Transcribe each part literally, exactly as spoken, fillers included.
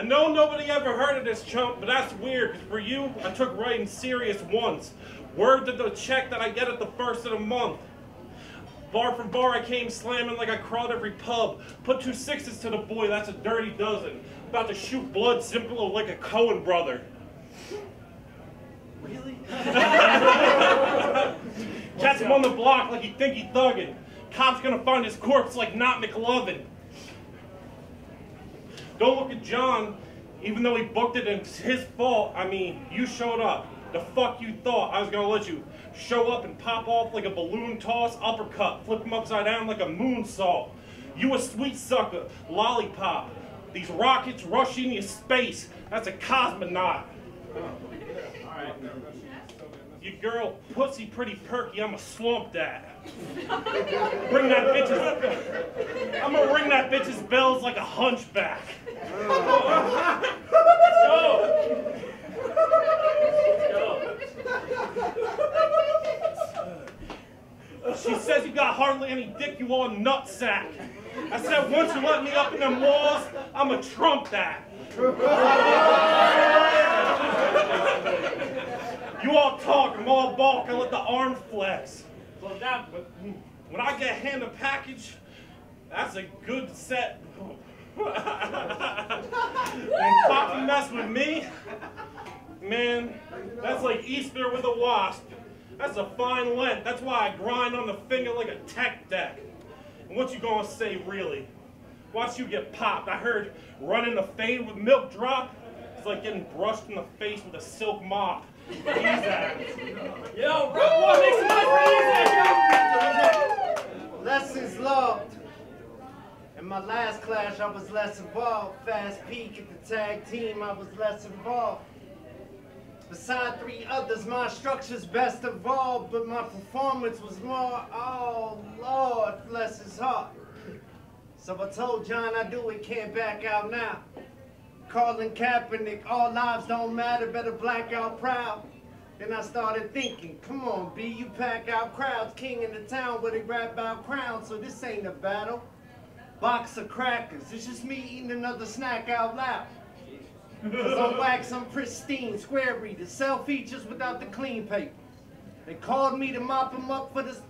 I know nobody ever heard of this chump, but that's weird, because for you, I took writing serious once. Word to the check that I get at the first of the month. Bar from bar I came slamming like I crawled every pub. Put two sixes to the boy, that's a dirty dozen. About to shoot blood simple like a Cohen brother. Really? Catch him on the block like he think he thuggin'. Cops gonna find his corpse like not McLovin. Don't look at John, even though he booked it and it's his fault. I mean, you showed up. The fuck you thought I was gonna let you show up and pop off like a balloon toss uppercut, flip him upside down like a moonsault. You a sweet sucker, lollipop. These rockets rushing your space. That's a cosmonaut. Your girl, pussy pretty perky, I'ma slump that. Ring that bitch's, I'ma ring that bitch's bells like a hunchback. Oh. Let's go. Let's go. She says you got hardly any dick, you all nutsack. I said once you let me up in them walls, I'ma trump that. You all talk, I'm all balk, I let the arm flex. Well, that, but when I get hand a package, that's a good set. And fucking mess with me? Man, that's like Easter with a wasp. That's a fine lent. That's why I grind on the finger like a tech deck. And what you gonna say, really? Watch you get popped. I heard running the fade with milk drop. It's like getting brushed in the face with a silk mop. Easy. Yo, bro, what makes my crazy? Lessons loved. In my last clash, I was less involved. Fast peek at the tag team, I was less involved. Beside three others, my structure's best of all, but my performance was more, oh Lord, bless his heart. So I told John I do it, can't back out now. Calling Kaepernick, all lives don't matter, better black out proud. Then I started thinking, come on B, you pack out crowds, king in the town where they rap out crowns, so this ain't a battle. Box of crackers, it's just me eating another snack out loud. Cause on wax, I'm pristine, square reader, sell features without the clean paper. They called me to mop them up for this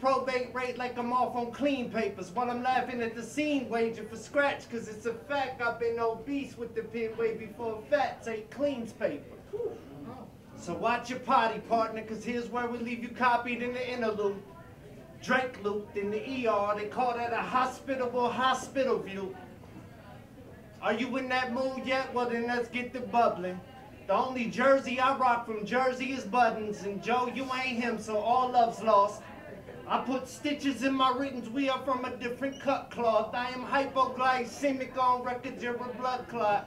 probate rate like I'm off on clean papers. While I'm laughing at the scene, wager for scratch, cause it's a fact I've been obese with the pin way before fat take cleans paper. So watch your potty, partner, cause here's where we leave you copied in the interlude. Drake looped in the E R, they call that a hospitable hospital view. Are you in that mood yet? Well then let's get to bubbling. The only jersey I rock from Jersey is buttons, and Joe, you ain't him, so all love's lost. I put stitches in my writtens, we are from a different cut cloth. I am hypoglycemic on records, you're a blood clot.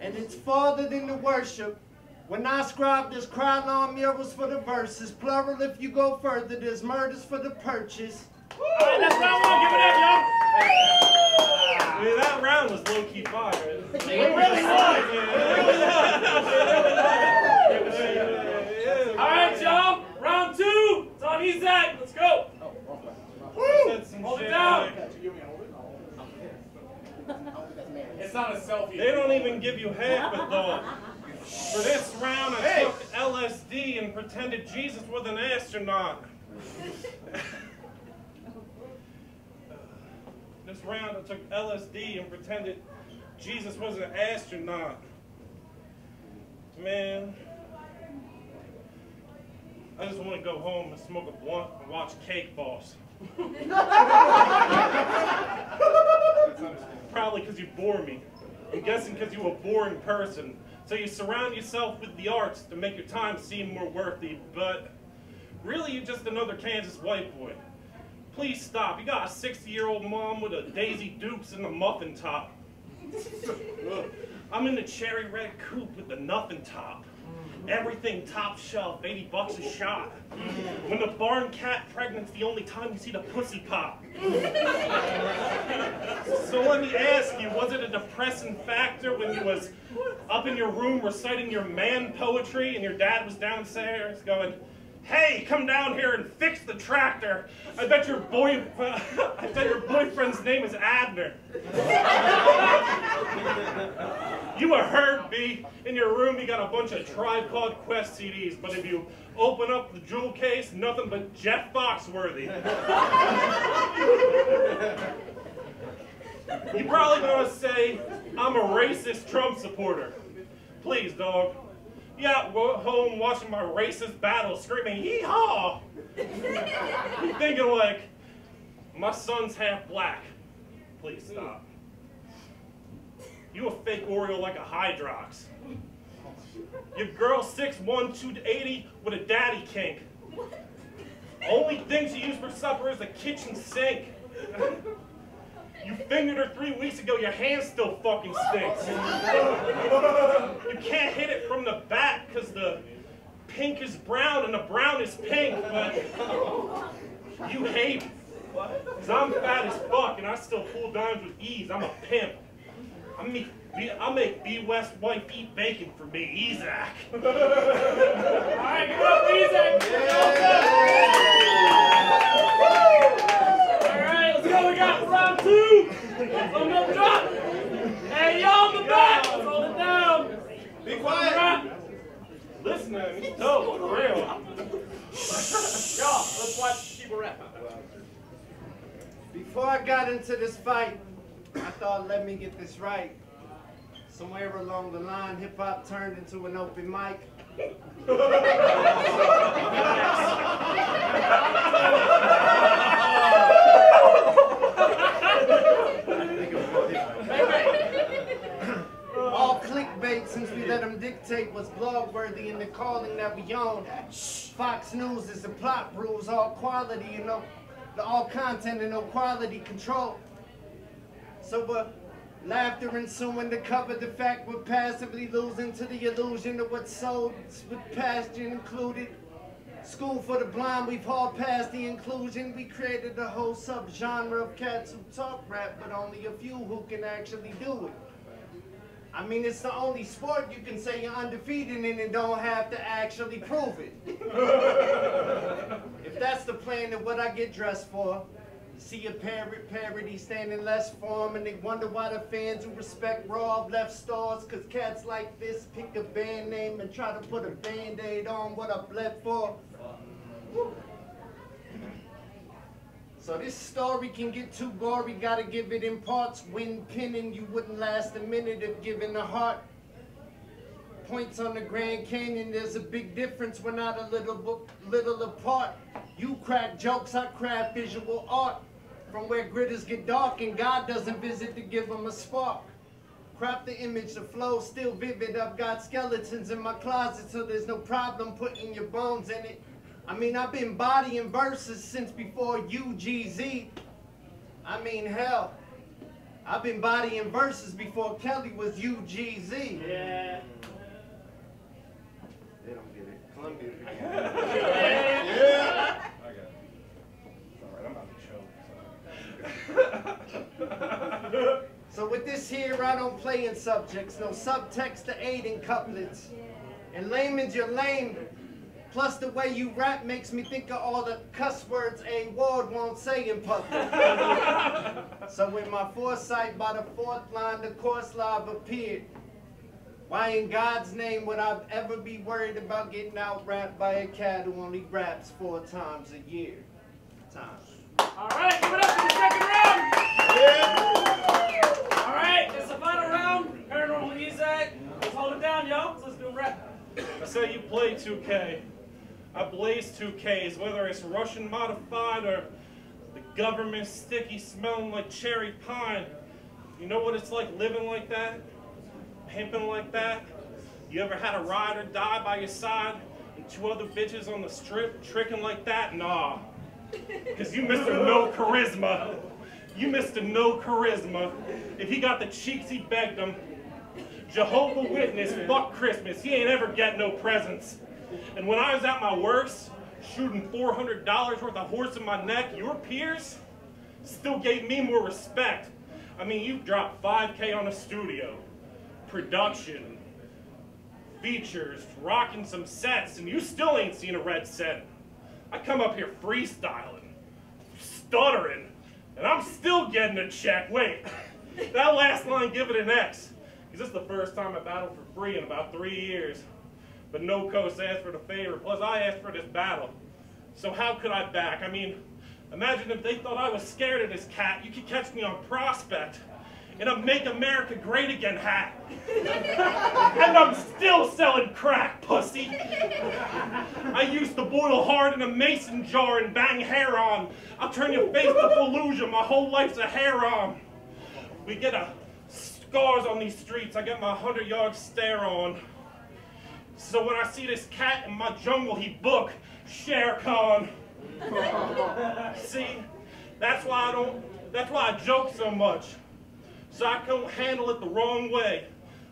And it's farther than the worship. When I scribe, there's crylon murals for the verses. Plural, if you go further, there's murders for the purchase. All right, that's what I want. Give it up, y'all. I mean, that round was low-key fire. It really was. It really was. All right, y'all. Round two. It's on E Z. Let's go. Woo. Hold it down. It's not a selfie. They don't even give you half a thought. For this round, I hey. took L S D and pretended Jesus was an astronaut. This round I took L S D and pretended Jesus was an astronaut. Man, I just want to go home and smoke a blunt and watch Cake Boss. Probably because you bore me. I'm guessing because you're a boring person. So you surround yourself with the arts to make your time seem more worthy, but really you're just another Kansas white boy. Please stop. You got a sixty-year-old mom with a Daisy Dukes and a muffin top. I'm in the cherry red coupe with the nothing top. Everything top shelf, eighty bucks a shot. When the barn cat pregnant's the only time you see the pussy pop. So let me ask you, was it a depressing factor when you was up in your room reciting your man poetry and your dad was downstairs going, "Hey, come down here and fix the tractor. I bet your boy, I bet your boyfriend's name is Abner." you heard me, in your room you got a bunch of Tribe Called Quest C Ds, but if you open up the jewel case, nothing but Jeff Foxworthy. You're probably gonna say, I'm a racist Trump supporter. Please, dog. You out home watching my racist battle screaming, yee-haw! You're thinking like, my son's half black. Please stop. You a fake Oreo like a Hydrox. Your girl six one, two eighty with a daddy kink. Only thing she used for supper is a kitchen sink. You fingered her three weeks ago, your hand still fucking stinks. You can't hit it from the back because the pink is brown and the brown is pink, but you hate it. Because I'm fat as fuck and I still pull dimes with ease. I'm a pimp. I make, I make B. West wife eat bacon for me, Isaac. All right, give up, Isaac. Yeah. All right, let's go. We got round two. Let milk drop. Hey, y'all in the back. Let's hold it down. Be quiet. Listen to me. It's dope, for real. Y'all, let's watch people rap. Before I got into this fight, I thought, let me get this right. Somewhere along the line, hip-hop turned into an open mic. All clickbait since we let them dictate what's blog-worthy in the calling that we own. Fox News is the plot rules, all quality, you know, the all content and no quality control. So uh, laughter ensuing to cover the fact we're passively losing to the illusion of what's sold with passion included. School for the blind, we've hauled past the inclusion. We created a whole subgenre of cats who talk rap, but only a few who can actually do it. I mean, it's the only sport you can say you're undefeated in and don't have to actually prove it. If that's the plan, then what I get dressed for. See a parrot parody standing less form, and they wonder why the fans who respect Raw left stars, cause cats like this pick a band name and try to put a band-aid on what I bled for. So this story can get too gory, gotta give it in parts. When pinning, you wouldn't last a minute if given a heart. Points on the Grand Canyon, there's a big difference, we're not a little, little apart. You crack jokes, I craft visual art. From where gritters get dark and God doesn't visit to give them a spark. Crop the image, the flow still vivid. I've got skeletons in my closet, so there's no problem putting your bones in it. I mean, I've been bodying verses since before U G Z. I mean, hell, I've been bodying verses before Kelly was U G Z. Yeah. They don't get it. Columbia. Yeah. Yeah. I got it. It's alright, I'm about to choke. So with this here, I don't play in subjects, no subtext to aid in couplets. And layman's your lame. Plus the way you rap makes me think of all the cuss words a ward won't say in public. So with my foresight, by the fourth line, the course live appeared. Why in God's name would I ever be worried about getting out-rapped by a cat who only raps four times a year? Times. All right, give it up for the second round. Yeah. All right, it's the final round. Paranormal Isaac, let's hold it down, yo. Let's do a rap. I say you play two K. I blaze two Ks, whether it's Russian modified or the government sticky smelling like cherry pine. You know what it's like living like that? Pimping like that? You ever had a ride or die by your side and two other bitches on the strip tricking like that? Nah. Cause you missed a no charisma. You missed a no charisma. If he got the cheeks, he begged them. Jehovah Witness, fuck Christmas. He ain't ever get no presents. And when I was at my worst, shooting four hundred dollars worth of horse in my neck, your peers still gave me more respect. I mean, you dropped five K on a studio. Production, features, rocking some sets, and you still ain't seen a red cent. I come up here freestyling, stuttering, and I'm still getting a check. Wait, that last line, give it an X. Because this is the first time I battled for free in about three years. But no coach asked for the favor. Plus, I asked for this battle. So how could I back? I mean, imagine if they thought I was scared of this cat. You could catch me on Prospect in a Make America Great Again hat. And I'm still selling crack, pussy. I used to boil hard in a mason jar and bang Haram. I'll turn your face to Fallujah. My whole life's a Haram. We get a scars on these streets. I get my hundred-yard stare on. So when I see this cat in my jungle, he book Shere Khan. See, that's why I don't. That's why I joke so much. So I couldn't handle it the wrong way.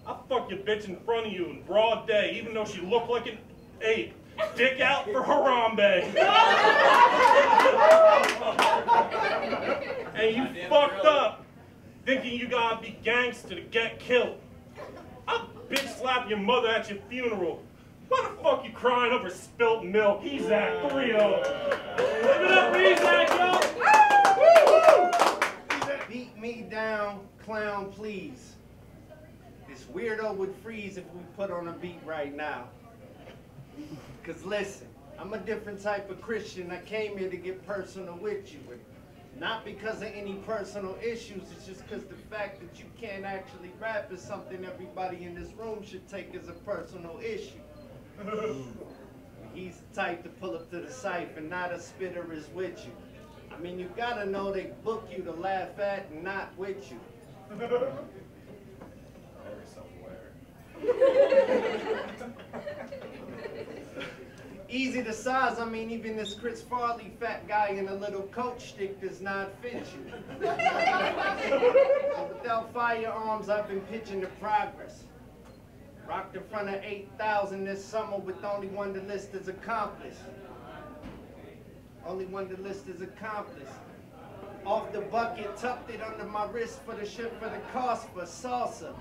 I fuck your bitch in front of you in broad day, even though she looked like an ape. Dick out for Harambe. And you fucked up, thinking you gotta be gangster to get killed. I'll bitch slap your mother at your funeral. Why the fuck you crying over spilt milk? He's at three oh. Live it up, he's at, yo! Beat me down, clown, please. This weirdo would freeze if we put on a beat right now. Cause listen, I'm a different type of Christian. I came here to get personal with you. Not because of any personal issues, it's just because the fact that you can't actually rap is something everybody in this room should take as a personal issue. He's the type to pull up to the site and not a spitter is with you. I mean, you gotta know they book you to laugh at and not with you. Easy to size, I mean, even this Chris Farley fat guy in a little coat stick does not fit you. Without firearms, I've been pitching to progress. Rocked in front of eight thousand this summer with only one the list is accomplished. Only one the list is accomplished. Off the bucket, tucked it under my wrist for the shit for the cost for salsa.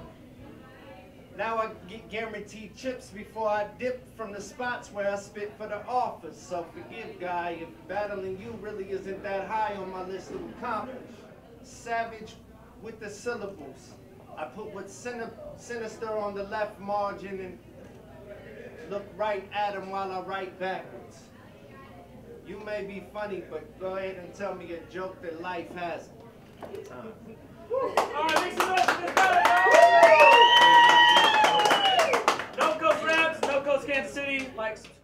Now I get guaranteed chips before I dip from the spots where I spit for the offers. So forgive, guy, if battling you really isn't that high on my list of accomplishments. Savage with the syllables. I put what's sinister on the left margin and look right at him while I write backwards. You may be funny, but go ahead and tell me a joke that life hasn't. Time. All right, mix it up for this battle. No Coast Raps, No Coast Kansas City, like, subscribe.